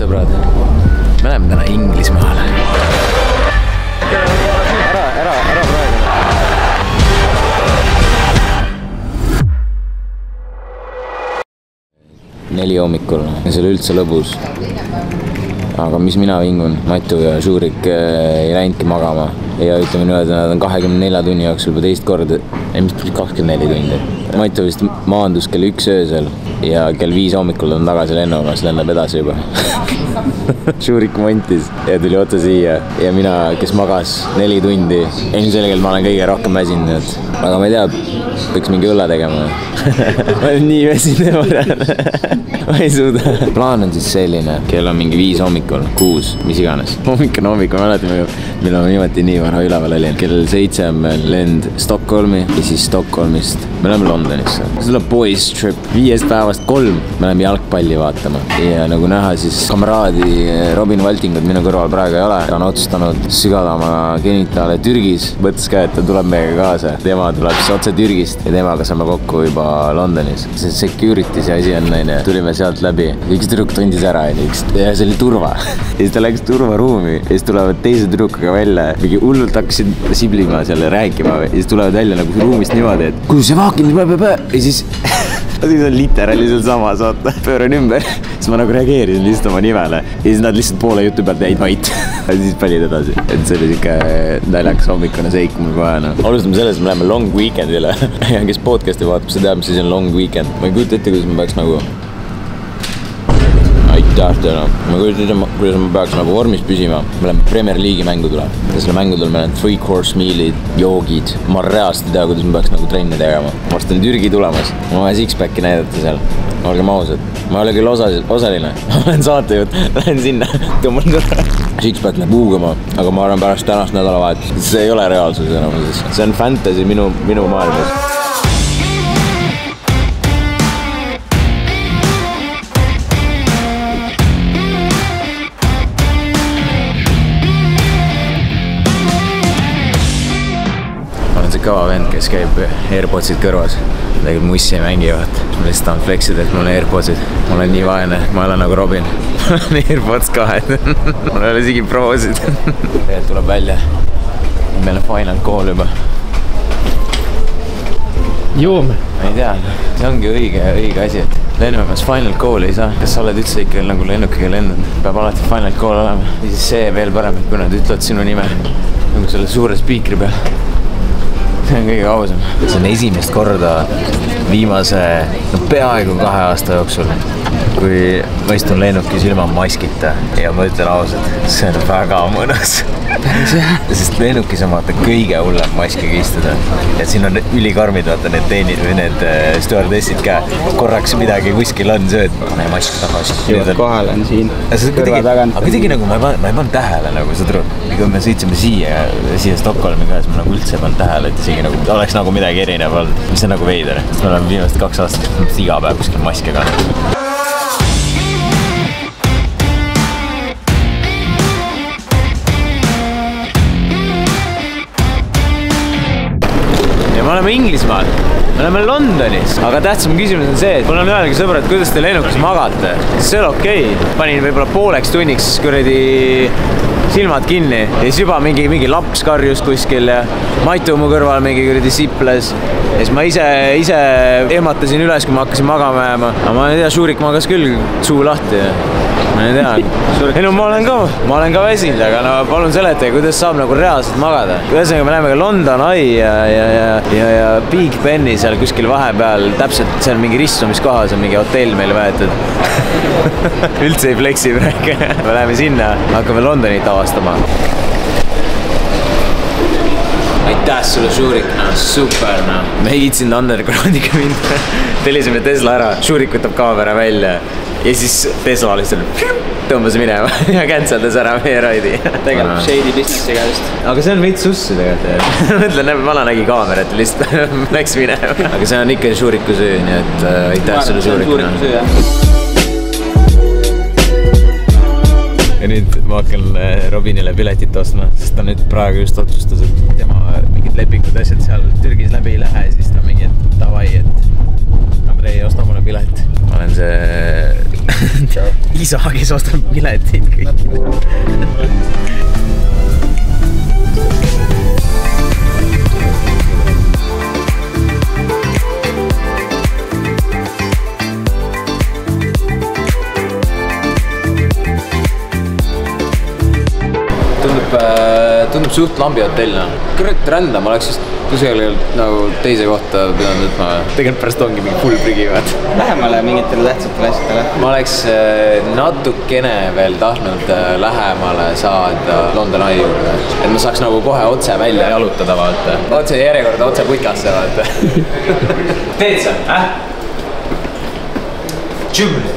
sõbrad. Me oleme täna Inglismaal. Ära praegu. 4 hommikul. Ja see oli üldse lõbus. Aga mis mina vingun? Matu ja Shurik ei läinudki magama. Ja ütleme nüüd, nad on 24 tunni jooksul juba teist korda. Ei, mis 24 tundi. Matu vist maandus kell 1 öösel ja kell 5 hommikul on tagasi lennuga, siis lennab edasi juba. Shurik montis ja tuli otsa siia. Ja mina, kes magas 4 tundi. Ilmselgelt ma olen kõige rohkem väsinud. Aga ma ei tea, peaks mingi õlla tegema. Ma olen nii väsinud juba. Ma ei suuda. Plaan on siis selline. Kell on mingi 5 hommikul. 6, mis iganes. Hommik, ma mäletan, millal ma niimoodi nii vara üleval olin. Kell 7 on meil lend Stockholmi ja siis Stockholmist. Me oleme Londonisse. See tuleb boys trip. 5 päevast 3 me oleme jalgpalli vaatama. Ja nagu näha, siis kamraadi Robin Valtingut minu kõrval praegu ei ole. Ta on otsustanud sügada oma genitaale Türgis. Mõttes ka, et ta tuleb meiega kaasa. Tema tuleb siis otse Türgist ja temaga saame kokku juba Londonis. See security see asi on naine. Tulime sealt läbi. Üks tüdruk tundis ära. Ja see oli turva. Ja siis ta läks turvaruumi ja siis tulevad teise tüdrukaga välja. Mingi hullult hakkasid siblima selle rääkima ja siis tulevad välja nagu ruumist niimoodi, et kus see vaakin, ja siis on literaali seal sama, saata, pööran ümber. Siis ma nagu reageerisin lihtsalt oma nimele ja siis nad lihtsalt poole jutu pealt jäid vait. Ja siis panid edasi. Et see oli siuke naljaks hommikune seik mul kohe. Alustame sellest, me läheme long weekendile. Ja kes podcasti vaatab, see teab, mis siis on long weekend. Ma ei kujuta ette, kuidas ma peaks nagu... Ma kujutan, kuidas ma peaks vormis püsima. Me oleme Premier League'i mängudule. Ja selle mängudule me oleme 3-course mealid, joogid. Ma reaalselt ei tea, kuidas ma peaks trenni tegema. Varsti on Türgi tulemas. Ma olen six-packi näidata seal. Olge maused. Ma ei ole küll osaline. Ma olen saatejuht. Lähen sinna. Tõmman seda. Six-pack läheb huugama. Aga ma arvan pärast tänast nädalavahet. See ei ole reaalsus enam. See on fantasy minu maailmas. Kõva vend, kes käib AirPodsid kõrvas. Tegelikult mussi ei mängivad. Ma lihtsalt tahan flexida, et mul on AirPodsid. Ma olen nii vaene, ma olen nagu Robin. Ma olen AirPods 2. Mul ei ole isegi proosid. Tegelikult tuleb välja. Meil on final call juba. Joome. Ma ei tea. See ongi õige asi, et lennumees final call ei saa. Kas sa oled üldse ikka nagu lennukiga lendanud? Peab alati final call olema. Ja siis see veel parem, et kui nad ütlevad sinu nime. Nagu selle suure spiikri peal. See on kõige ausem. See on esimest korda viimase peaaegu 2 aasta jooksul, kui ma istun lennukis ilma maskita ja ma ütlen ausalt, see on väga mõnus. Sest lennukis on vaata kõige hullem maskiga istuda. Ja siin on ülikarmid, vaata need teenid või need stewardessid ka. Korraks midagi kuskil on sööd. Pane mask tagasi. Jõud kohal on siin. Aga kuidagi nagu ma ei pannud tähele nagu, sa trud. Kui me sõitsime siia Stockholmi ka, siis ma nagu üldse ei pannud tähele, et isegi nagu oleks nagu midagi erinev olnud. Mis on nagu veider. Sest me oleme viimast 2 aastat iga päev kuskil maske kandnud. Me oleme Inglismaal, me oleme Londonis, aga tähtsam küsimus on see, et mul on öelge sõbrad, kuidas te lennukas magate. See on okei. Panin võibolla pooleks tunniks kuredi silmad kinni ja siis juba mingi laps karjus kuskil ja Matu mu kõrval mingi kuredi siples. Ja siis ma ise ehmatasin üles, kui ma hakkasin magama jääma. Aga ma ei tea, Shurik magas küll suu lahti. Ma ei tea. Ei no ma olen ka väsinud, aga no palun seletage, kuidas saab nagu reaalselt magada. Ühesõnaga me näeme ka London Eye ja Big Benni seal kuskil vahepeal. Täpselt see on mingi ristumiskohas on mingi hotell meil väetud. Üldse ei pleksi praegu. Me läheme sinna, hakkame Londonit avastama. Aitäh sulle, Shurik, super, me ei itsinud undergroundiga mind. Tellisime Tesla ära, Shurik võtab kaamera välja. Ja siis Tesla lihtsalt tõmbas minema ja canceldas ära meie raidi. Tegelikult shady businessiga just. Aga see on veits sussi tegelikult. Mõtlen, vana nägi kaamerat, lihtsalt läks minema. Aga see on ikka Shuriku söö, nii et aitäh sulle Shurikuna. Ja nüüd ma hakkan Robinile piletit ostma, sest ta nüüd praegu just otsustas, et tema mingid lepikud asjad seal Türgis läbi ei lähe. Ja siis ta mingi, et davai, et Andrei, osta mulle pilet. Ma olen see... Isa hakis ostab pileteid kõik. Tundub suht lambi hotell. Kõrret rända, ma oleks just kusagil teise kohta pidanud võtma. Tegelikult pärast ongi mingi full prigi vaad. Lähemale mingitele tähtsatele asjadele? Ma oleks natukene veel tahtnud lähemale saada London Eye juurde. Et ma saaks nagu kohe otse välja jalutada vaata. Otse järjekorda, otse putkasse vaata. Teed sa? Tšubli!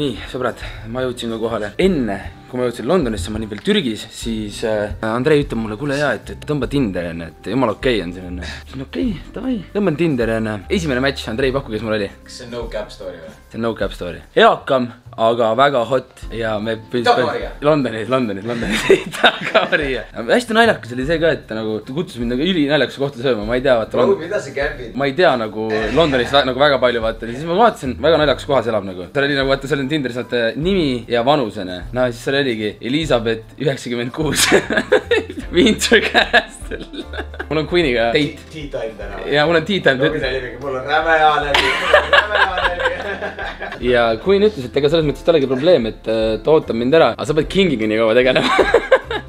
Nii, sõbrad, ma jõudsin ka kohale. Enne, kui ma jõudsin Londonisse, ma nii veel Türgis, siis Andrei ütleb mulle, kuule jaa, et tõmba Tinderi enne, et jumal okei on siin enne. Siis on okei, davai, tõmban Tinderi enne. Esimene match, Andrei pakku, kes mul oli. Kas see on no-cap story või? See on no-cap story. Eakam, aga väga hot ja me... Tagavarja! Londonis, tagavarja! Hästi naljakas oli see ka, et ta kutsus mind üli naljakuse kohta sööma, ma ei tea, vaata... Mida sa kämpid? Ma ei tea nagu Londonis väga palju vaata, siis ma vaatasin, väga naljakas kohas elab nagu. Seal oli nagu, vaata, seal on Tinderis vaata nimi ja vanusene. No siis seal oligi Elizabeth 96 Winter Castle. Mul on Queeniga... Tea time täna. Jaa, mul on tea time. Mul on räme jaaneli. Ja Queen ütles, et ega selles mõttes ei olegi probleem, et ta ootab mind ära, aga sa pead kingiga nii kaua tegelema.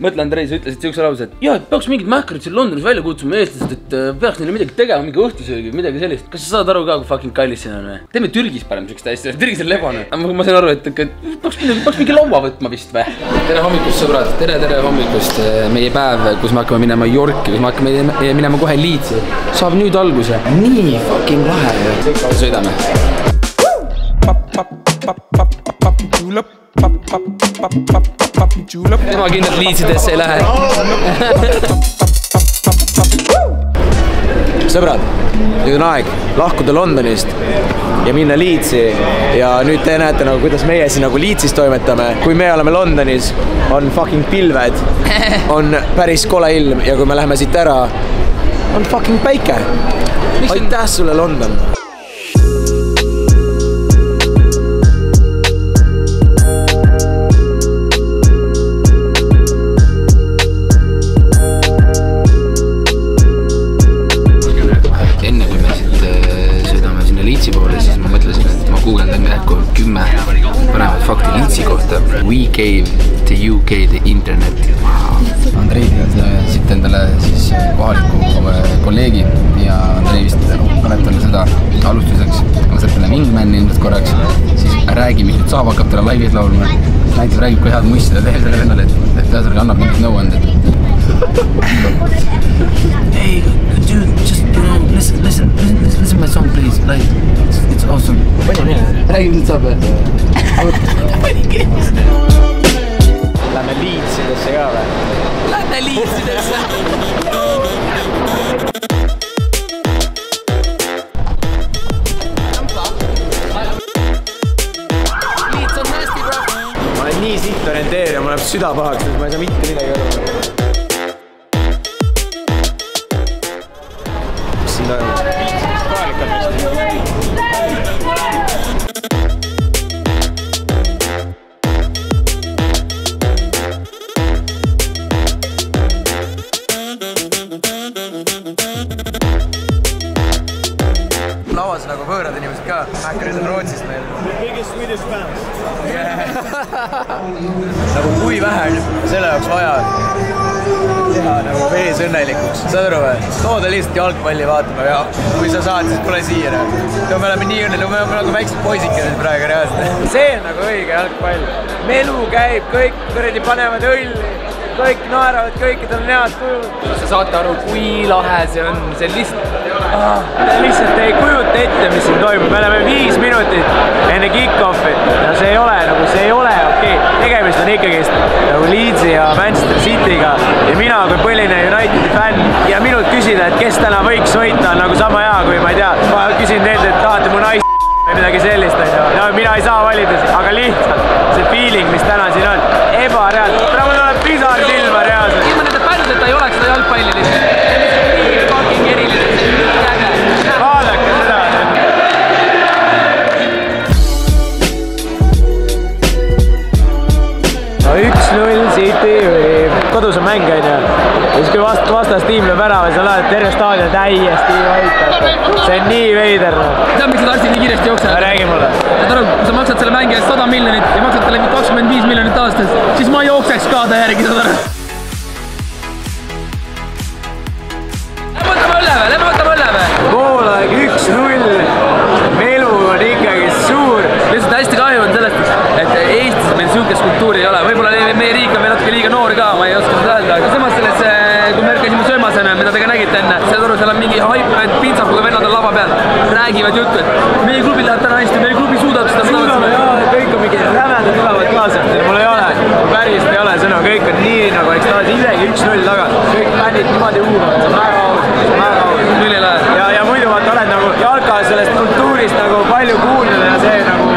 Mõtle, Andrei, sa ütlesid siukse lause, et jah, et peaks mingid mähkarid siin Londonis välja kutsuma eestlast, et peaks neile midagi tegema, mingi õhtusöögi, midagi sellist. Kas sa saad aru ka, kui fucking kallis siin on või? Teeme Türgis parem siukest asja, Türgis on lebane. Ma sain aru, et peaks mingi laua võtma vist või? Tere hommikust, sõbrad, tere hommikust. Meie päev, kus me hakkame minema Yorki, kus me hakkame minema kohe Leedsi, saab nüüd alguse. Nii fucking lahe. Sõidame. Tema kindlalt Leedsidesse ei lähe. Sõbrad, nüüd on aeg lahkuda Londonist ja minna Leedsi ja nüüd te näete nagu kuidas meie siin nagu Leedsis toimetame. Kui me oleme Londonis, on fucking pilved, on päris kole ilm ja kui me läheme siit ära, on fucking päike. Aitäh sulle, London! We gave the UK the internet. Andrei tead siit endale siis kohaliku kolleegi ja Andrei vist paneb talle seda alustuseks. Ma saab talle wingmani endast korraks, siis räägime, et saab hakkab talle laivid laulma. Näiteks räägib, kui head muistida teeb selle vennale, et ühesõnaga annab mingit nõuanded. Hey, dude, just listen my song, please. Like, it's awesome. Räägime siit saab või? Lähme Leedsidesse ka või? Lähme Leedsidesse! Leeds on hästi, bro! Ma olen nii siht orienteerija, mul läheb süda pahaks, et ma ei saa mitte midagi öelda. Mis siin toimub? Leeds kohalikad vist. Lauas nagu võõrad inimesed ka. Mäkkarid on Rootsist meil. The biggest Swedish fans. Nagu kui vähe selle jaoks vaja teha nagu vees õnnelikuks. Saad aru või? Tooda lihtsalt jalgpalli vaatama ja kui sa saad, siis pole siia nagu. Me oleme nii õnnelikud, me oleme nagu väiksed poisikesed praegu reaalselt. See on nagu õige jalgpall. Melu käib, kõik kõredi panevad õlli. kõik naeravad kõikidel näod kujud. Sa saate aru, kui lahe see on, see lihtsalt ei kujuta ette, mis siin toimub. Me oleme 5 minutit enne kick-offi ja see ei ole okei. Tegemist on ikkagist Leedsi ja Manchester Cityga ja mina kui põline Unitedi fänn ja minult küsida, et kes täna võiks võita on nagu sama hea kui ma ei tea. Ma küsin neilt, et tahate mu naist või midagi sellist. Mina ei saa valida, aga lihtsalt see feeling, mis täna siin on, ebareaal. Täna mul tuleb pisar silma reaalselt. Ilma nende pärdeta ei oleks seda jalgpalli lihtsalt. Nii parking eriliselt, see on äge. Vaadake seda. No 1-0 City või kodus on mäng on ju. Ja siis kui vastas tiim lööb ära või sa laad, et terve staadion täiesti vaitab. See on nii veider. Tead, miks need arstid nii kiiresti jooksevad? Räägi mulle. Kui sa maksad selle mängi eest 100 miljonit ja maksad talle 25 miljonit aastas, siis ma jookseks ka ta järgi seda ära. Lähme võtame õlle või? Poolaeg 1-0. Melu on ikkagi suur. Lihtsalt hästi kahju on sellest, et Eestis meil siukest kultuuri ei ole. Võibolla meie riik on veel natuke liiga noori ka, ma ei oska seda öelda. Aga samas selles, kui me käisime söömas enne, mida te ka nägite enne, seal aru, seal on mingi haiped pintsakuga vennad on lava peal. Räägivad juttu, et meie klubi läheb täna hästi, meie klubi suudab seda. Kõik on mingi rämedad tulevad kaasa. Mul ei ole, päris ei ole sõna, kõik on nii nagu, eks taas isegi 1-0 taga. Kõik männid niimoodi uuvad, see on väga aus. Nülil ajal. Ja muidu vaata oled nagu jalkas sellest kultuurist nagu palju kuulnud ja see nagu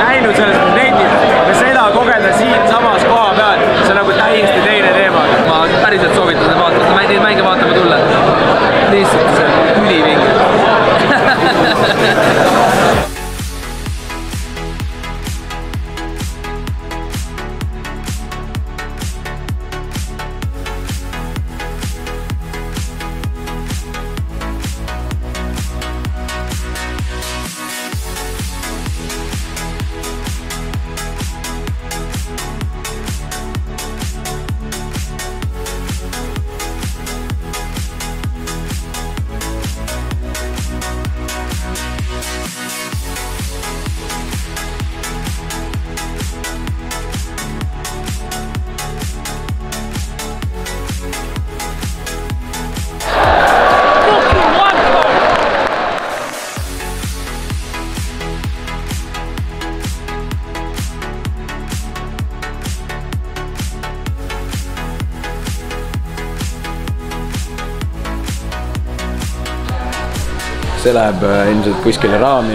näinud sellest netis. Ja seda kogeda siin samas koha peal, see on nagu täiesti teine teema. Ma päriselt soovitan seda vaatama, neid mänge vaatama tulla. Lihtsalt see on ülivingi. See läheb ilmselt kuskile raami,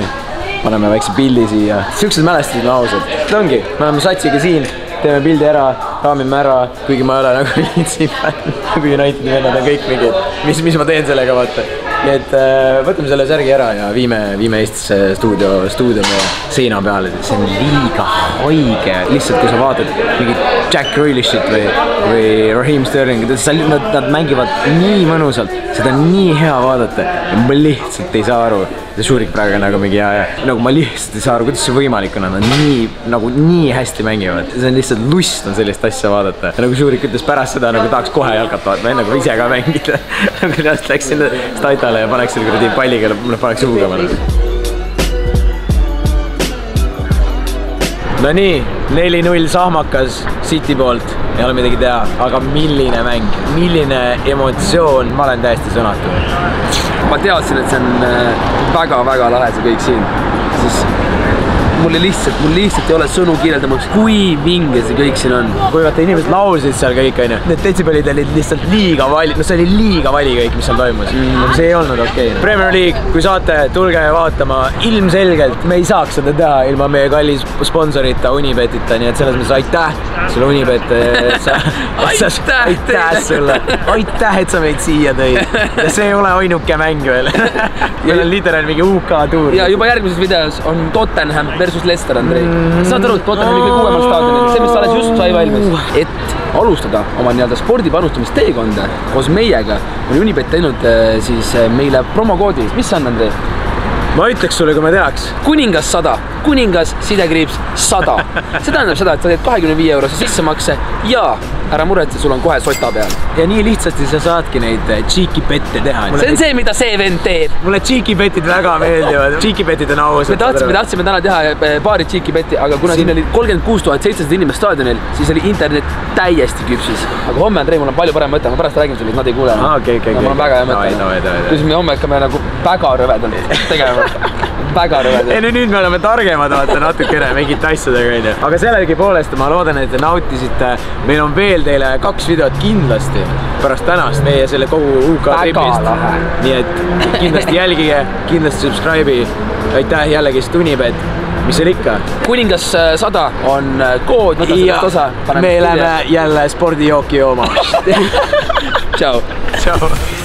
paneme väikse pildi siia. Siuksed mälestused on ausalt. See ongi, me oleme satsiga siin, teeme pildi ära, raamime ära, kuigi ma ei ole nagu Leedsi fänn. Kui Unitedi vennad on kõik mingid, mis ma teen sellega vaata. Nii et võtame selle särgi ära ja viime Eestisse stuudio seina peale. See on liiga haige. Lihtsalt kui sa vaatad mingid Jack Grealishit või Raheem Sterling, nad mängivad nii mõnusalt. Seda on nii hea vaadata ja ma lihtsalt ei saa aru. See Shurik praegu nagu mingi hea. Nagu ma lihtsalt ei saa aru, kuidas see võimalik on. Nad nii hästi mängivad. See on lihtsalt lust on sellist asja vaadata. Ja nagu Shurik ütles pärast seda, nagu tahaks kohe jalgat vaatama. Enne kui ise ka mängida. Nagu näast läks sinna staitale ja paneks selle kuradi palliga, paneks suuga. No nii, 4-0 sahmakas City poolt, ei ole midagi teha, aga milline mäng, milline emotsioon, ma olen täiesti sõnatunud. Ma teadsin, et see on väga lahe see kõik siin, siis mul lihtsalt ei ole sõnu kirjeldamaks, kui vinge see kõik siin on. Kui vaata inimesed lausid seal kõik, need detsibelid olid lihtsalt liiga vali, no see oli liiga vali kõik, mis seal toimus. See ei olnud okei. Premier League, kui saate, tulge vaatama. Ilmselgelt me ei saaks seda teha ilma meie kallis sponsorita Unibetita, nii et selles mõttes aitäh sulle Unibet. Aitäh, et sa meid siia tõid. Ja see ei ole ainuke mäng veel. Meil on literal mingi UK-tuur. Ja juba järgmises videos on Tottenham versus Leicester, Andrei. Saad aru, et Tottenham ikka 6. staadionil, see, mis alles just sai valmis. Et alustada oma spordipanustamist teekonda koos meiega, on Unibet teinud siis meile promokoodi. Mis see on, Andrei? ma ütleks sulle, kui ma teaks. Kuningas 100, kuningas sidekriips 100. See tähendab seda, et sa teed 25 € sissemakse ja ära muretse, sul on kohe sota peal. Ja nii lihtsasti sa saadki neid cheekipette teha. See on see, mida see vend teeb. Mulle cheekipetid väga meeldivad. Cheekipetid on aus. Me tahtsime täna teha paari cheekipetti, aga kuna siin oli 36 700 inimest staadionil, siis oli internet täiesti küpsis. Aga homme, Andrei, mul on palju parem mõte. Ma pärast räägin sulle, et nad ei kuule. Mul on väga hea mõte. Kus me homme hakkame väga rõvedalt tegema. Väga rõvedalt. Nüüd me oleme targemad, vaata natukene mingit asjadega. Aga sellegi poolest ma loodan, et te nautisite. Meil on veel teile 2 videot kindlasti pärast tänast meie selle kogu UK-tripist. Nii et kindlasti jälgige, kindlasti subscribe'i. Aitäh jällegist Unibet. Mis seal ikka? Kuningas 100 on kood. Ja me lähme jälle spordijooki jooma. Tšau.